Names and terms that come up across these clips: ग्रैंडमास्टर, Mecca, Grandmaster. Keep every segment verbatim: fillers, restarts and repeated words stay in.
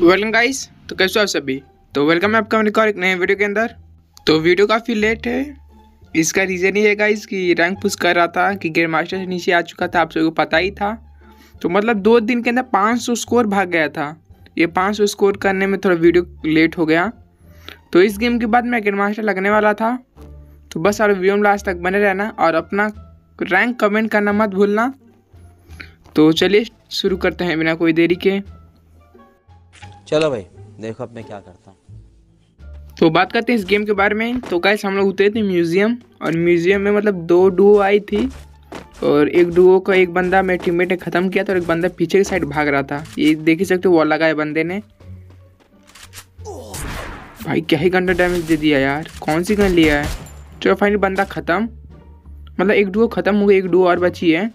Welcome guys, तो कैसे हो आप सभी। तो वेलकम है आपका मेरे को एक नए वीडियो के अंदर। तो वीडियो काफ़ी लेट है, इसका रीज़न ये है गाइस कि रैंक पुश कर रहा था कि ग्रैंड मास्टर से नीचे आ चुका था, आप सभी को पता ही था। तो मतलब दो दिन के अंदर पाँच सौ स्कोर भाग गया था। ये पाँच सौ स्कोर करने में थोड़ा वीडियो लेट हो गया। तो इस गेम के बाद मैं ग्रैंड मास्टर लगने वाला था। तो बस और वीडियो में लास्ट तक बने रहना और अपना रैंक कमेंट करना मत भूलना। तो चलिए शुरू करते हैं बिना कोई देरी के। चलो भाई देखो अब मैं क्या करता हूँ। तो बात करते हैं इस गेम के बारे में। तो गाइस हम लोग उतरे थे म्यूज़ियम, और म्यूज़ियम में मतलब दो डुओ आई थी, और एक डुओ का एक बंदा मेरे टीममेट ने ख़त्म किया था और एक बंदा पीछे की साइड भाग रहा था। ये देख ही सकते हो, वॉल लगाया बंदे ने। भाई क्या ही गन डैमेज दे दिया यार, कौन सी गन लिया है। चलो फाइनली बंदा ख़त्म, मतलब एक डुओ ख़त्म हो गया, एक डुओ और बची है।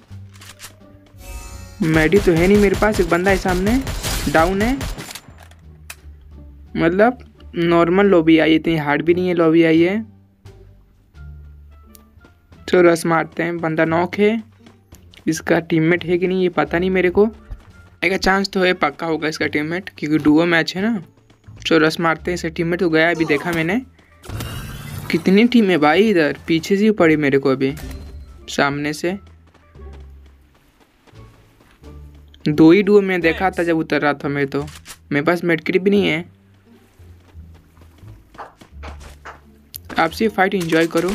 मेडी तो है नहीं मेरे पास, एक बंदा है सामने डाउन है। मतलब नॉर्मल लॉबी आई है, इतनी हार्ड भी नहीं है लॉबी आई है। तो रस मारते हैं, बंदा नॉक है। इसका टीममेट है कि नहीं ये पता नहीं मेरे को, एक चांस तो है पक्का होगा इसका टीममेट क्योंकि डुओ मैच है ना। तो रस मारते हैं, इसका टीममेट तो गया, अभी देखा मैंने। कितनी टीम है भाई इधर, पीछे से पड़ी मेरे को अभी, सामने से दो ही डुओ में देखा था जब उतर रहा था मैं। तो मेरे पास मेडकिट भी नहीं है। आप सिर्फ फाइट एंजॉय करो।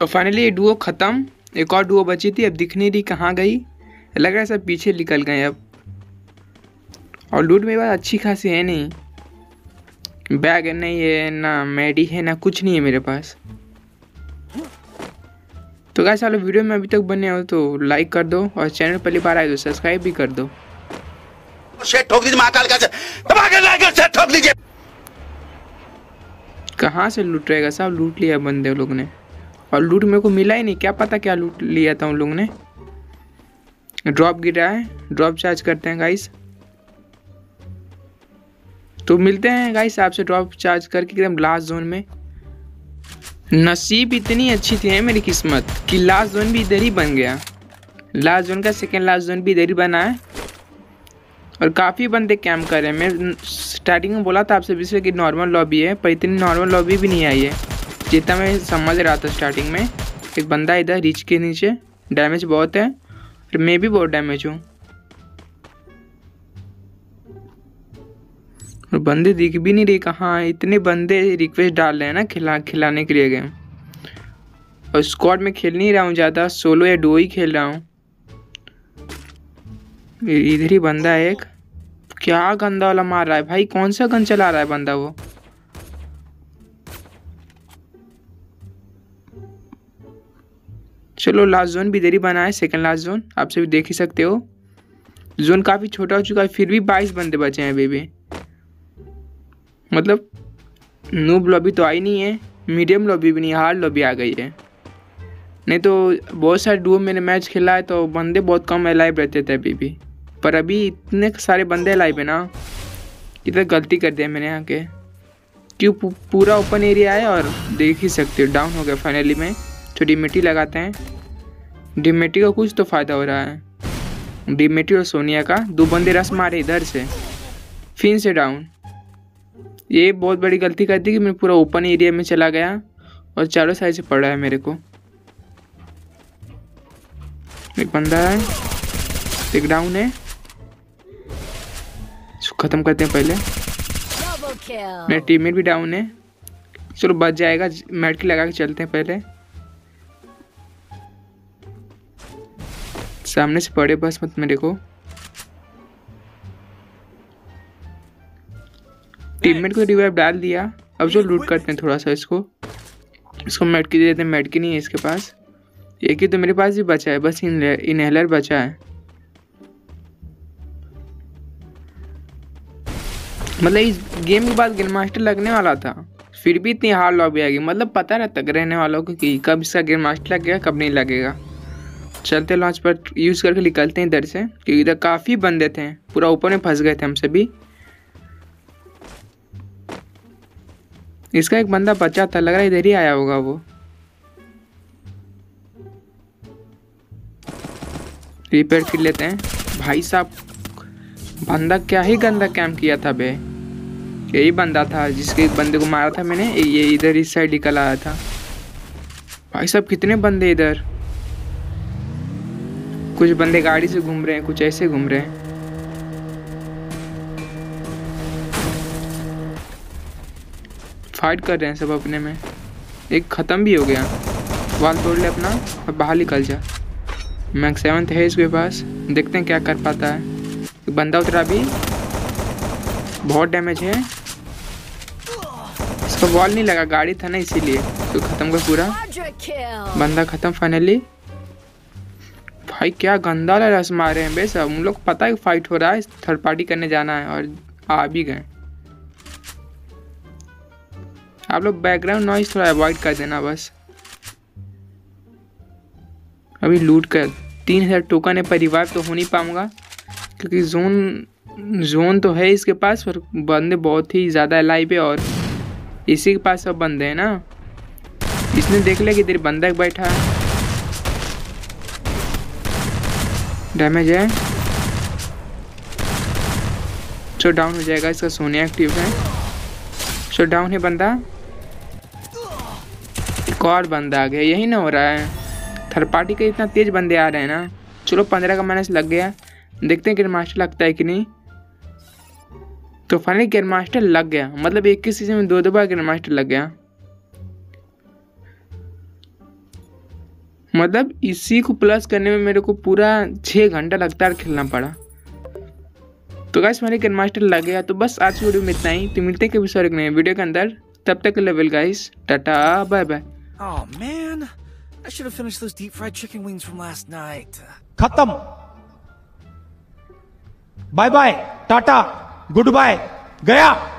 तो फाइनली ये डुओ ख़त्म, एक और डुओ बची थी, अब दिख नहीं रही कहाँ गई। लग रहा है सब पीछे निकल गए अब। और लूट मेरे पास अच्छी खासी है नहीं, बैग नहीं है ना, मेडी है ना, कुछ नहीं है मेरे पास। तो गाइस आप लोग वीडियो में अभी तक बने हो तो लाइक कर दो, और चैनल पहली बार आए तो सब्सक्राइब भी कर दो। कहाँ से लूट रहेगा, सब लूट लिया बंदे लोग ने। और लूट मेरे को मिला ही नहीं, क्या पता क्या लूट लिया था उन लोगों ने। ड्रॉप गिरा है, ड्रॉप चार्ज करते हैं गाइस। तो मिलते हैं गाइस आपसे ड्रॉप चार्ज करके एकदम लास्ट जोन में। नसीब इतनी अच्छी थी है मेरी किस्मत कि लास्ट जोन भी इधर ही बन गया। लास्ट जोन का सेकेंड लास्ट जोन भी इधर ही बना है, और काफ़ी बंदे कैम्प कर रहे हैं। मैं स्टार्टिंग में बोला था आपसे बीच कि नॉर्मल लॉबी है, पर इतनी नॉर्मल लॉबी भी नहीं आई है जितना मैं समझ रहा था स्टार्टिंग में। एक बंदा इधर रिच के नीचे, डैमेज बहुत है और मैं भी बहुत डैमेज हूँ, और बंदे दिख भी नहीं रहे कहाँ। इतने बंदे रिक्वेस्ट डाल रहे हैं ना खिला खिलाने के लिए गेम, और स्क्वाड में खेल नहीं रहा हूँ ज़्यादा, सोलो या डो ही खेल रहा हूँ। इधर ही बंदा है एक, क्या गंदा वाला मार रहा है भाई, कौन सा गन चला रहा है बंदा वो। चलो लास्ट जोन भी देरी बना है, सेकंड लास्ट जोन आप सभी देख ही सकते हो। जोन काफ़ी छोटा हो चुका है, फिर भी बाईस बंदे बचे हैं अभी भी। मतलब नूब लॉबी तो आई नहीं है, मीडियम लॉबी भी नहीं, हार्ड लॉबी आ गई है। नहीं तो बहुत सारे डुओ मैंने मैच खेला है तो बंदे बहुत कम अलाइव रहते थे अभी भी, पर अभी इतने सारे बंदे अलाइव है ना। इधर गलती कर दिया मैंने यहाँ के, क्यों पूरा ओपन एरिया है, और देख ही सकते हो डाउन हो गया फाइनली में। तो डीमेटी लगाते हैं, डीमेटी का कुछ तो फ़ायदा हो रहा है। डीमेटी और सोनिया का दो बंदे रस मारे इधर से, फिर से डाउन। ये बहुत बड़ी गलती कर दी कि मैं पूरा ओपन एरिया में चला गया और चारों साइड से पड़ा है मेरे को। एक बंदा है, एक डाउन है, ख़त्म करते हैं पहले। मेरा टीममेट भी डाउन है, चलो बच जाएगा, मेडकिट लगा के चलते हैं पहले। सामने से पड़े बस मत मेरे को। टीममेट को रिवाइव डाल दिया, अब जो लूट करते हैं थोड़ा सा इसको। इसको मेडकिट दे देते हैं, मेडकिट नहीं है इसके पास। एक ही तो मेरे पास ही बचा है, बस इनहेलर बचा है। मतलब इस गेम के बाद ग्रैंडमास्टर लगने वाला था, फिर भी इतनी हार्ड लॉबी आ गई। मतलब पता रहता रहने वालों को कि कब इसका ग्रैंडमास्टर लगेगा कब नहीं लगेगा। चलते लॉन्च पर यूज़ करके निकलते हैं इधर से, क्योंकि इधर काफ़ी बंदे थे, पूरा ऊपर में फंस गए थे हम सभी। इसका एक बंदा बचा था, लग रहा है इधर ही आया होगा वो। रिपेयर कर लेते हैं। भाई साहब बंदा क्या ही गंदा काम किया था बे। यही बंदा था जिसके बंदे को मारा था मैंने, ये इधर इस साइड निकल आया था। भाई साहब कितने बंदे इधर, कुछ बंदे गाड़ी से घूम रहे हैं, कुछ ऐसे घूम रहे हैं। फाइट कर रहे हैं सब अपने में। एक ख़त्म भी हो गया, वाल तोड़ ले अपना और बाहर निकल जा। मैक सेवंथ है इसके पास, देखते हैं क्या कर पाता है। एक बंदा उतरा भी, बहुत डैमेज है इसका। वॉल नहीं लगा, गाड़ी था ना इसीलिए तो ख़त्म का पूरा बंदा ख़त्म फाइनली। भाई क्या गंदा रस मारे हैं बे सब। उन लोग को पता है फाइट हो रहा है, थर्ड पार्टी करने जाना है और आ भी गए। आप लोग बैकग्राउंड नॉइज थोड़ा अवॉइड कर देना बस। अभी लूट कर तीन हज़ार टोकन है, पर रिवाइव तो हो नहीं पाऊंगा क्योंकि जोन जोन तो है इसके पास, पर बंदे बहुत ही ज़्यादा लाइव है और इसी के पास सब बंदे हैं ना। इसने देख लिया कि तेरे बंदा बैठा है। डैमेज है जो डाउन हो जाएगा, इसका सोने एक्टिव है। सो डाउन है बंदा, एक और बंदा आ गया। यही ना हो रहा है, थर्ड पार्टी के इतना तेज बंदे आ रहे हैं ना। चलो पंद्रह का माइनस लग गया, देखते हैं ग्रैंडमास्टर लगता है कि नहीं। तो फाइनली ग्रैंडमास्टर लग गया, मतलब एक ही सीजन में दो दो बार ग्रैंडमास्टर लग गया। मतलब इसी को प्लस करने में मेरे को पूरा छः घंटा लगातार खेलना पड़ा। तो गाइस हमारे ग्रैंडमास्टर लग गया। तो बस आज की वीडियो में इतना ही, तो मिलते हैं कभी सारे नए वीडियो के अंदर। तब तक level guys, tata bye bye. I should have finished those deep fried chicken wings from last night. Khatam. Bye bye. Tata. Goodbye. Gaya.